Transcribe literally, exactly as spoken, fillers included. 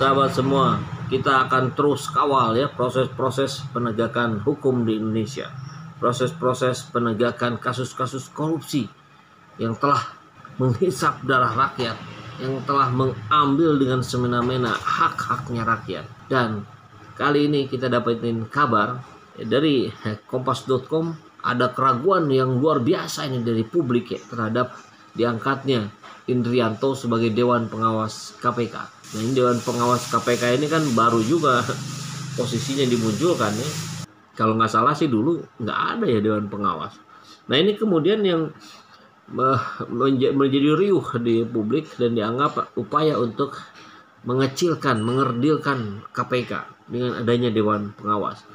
sahabat semua, kita akan terus kawal ya proses-proses penegakan hukum di Indonesia, proses-proses penegakan kasus-kasus korupsi yang telah menghisap darah rakyat, yang telah mengambil dengan semena-mena hak-haknya rakyat. Dan kali ini kita dapetin kabar dari kompas dot com, ada keraguan yang luar biasa ini dari publik ya terhadap diangkatnya Indrianto sebagai Dewan Pengawas K P K. Nah, ini Dewan Pengawas K P K ini kan baru juga posisinya dimunculkan ya. Kalau nggak salah sih dulu nggak ada ya Dewan Pengawas. Nah, ini kemudian yang menjadi riuh di publik dan dianggap upaya untuk mengecilkan, mengerdilkan K P K dengan adanya Dewan Pengawas.